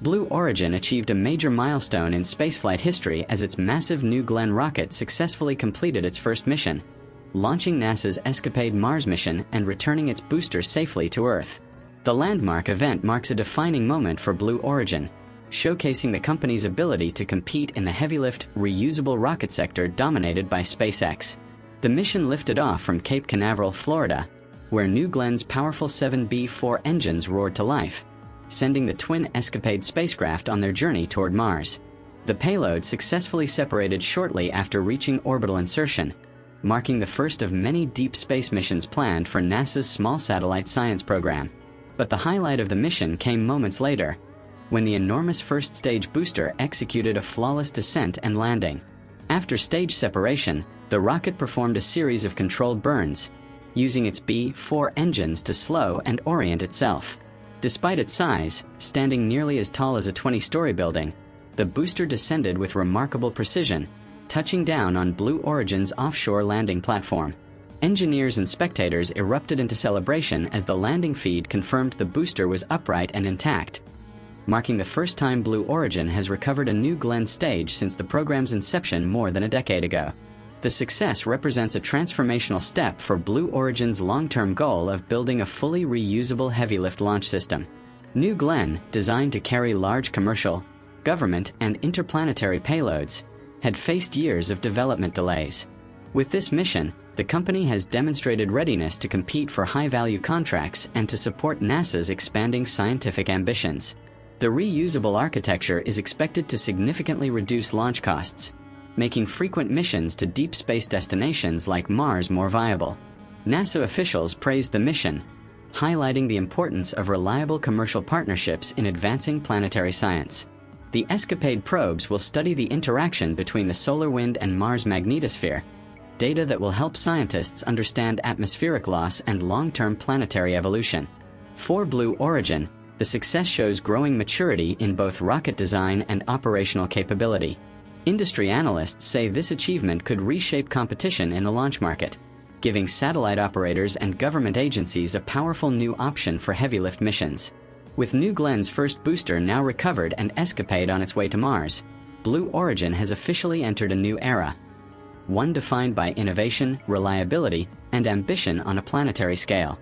Blue Origin achieved a major milestone in spaceflight history as its massive New Glenn rocket successfully completed its first mission, launching NASA's Escapade Mars mission and returning its booster safely to Earth. The landmark event marks a defining moment for Blue Origin, showcasing the company's ability to compete in the heavy-lift, reusable rocket sector dominated by SpaceX. The mission lifted off from Cape Canaveral, Florida, where New Glenn's powerful 7 BE-4 engines roared to life, sending the twin Escapade spacecraft on their journey toward Mars. The payload successfully separated shortly after reaching orbital insertion, marking the first of many deep space missions planned for NASA's Small Satellite Science program. But the highlight of the mission came moments later, when the enormous first-stage booster executed a flawless descent and landing. After stage separation, the rocket performed a series of controlled burns, using its BE-4 engines to slow and orient itself. Despite its size, standing nearly as tall as a 20-story building, the booster descended with remarkable precision, touching down on Blue Origin's offshore landing platform. Engineers and spectators erupted into celebration as the landing feed confirmed the booster was upright and intact, marking the first time Blue Origin has recovered a New Glenn stage since the program's inception more than a decade ago. The success represents a transformational step for Blue Origin's long-term goal of building a fully reusable heavy-lift launch system. New Glenn, designed to carry large commercial, government, and interplanetary payloads, had faced years of development delays. With this mission, the company has demonstrated readiness to compete for high-value contracts and to support NASA's expanding scientific ambitions. The reusable architecture is expected to significantly reduce launch costs, making frequent missions to deep space destinations like Mars more viable. NASA officials praised the mission, highlighting the importance of reliable commercial partnerships in advancing planetary science. The Escapade probes will study the interaction between the solar wind and Mars magnetosphere, data that will help scientists understand atmospheric loss and long-term planetary evolution. For Blue Origin, the success shows growing maturity in both rocket design and operational capability. Industry analysts say this achievement could reshape competition in the launch market, giving satellite operators and government agencies a powerful new option for heavy-lift missions. With New Glenn's first booster now recovered and Escapade on its way to Mars, Blue Origin has officially entered a new era, one defined by innovation, reliability, and ambition on a planetary scale.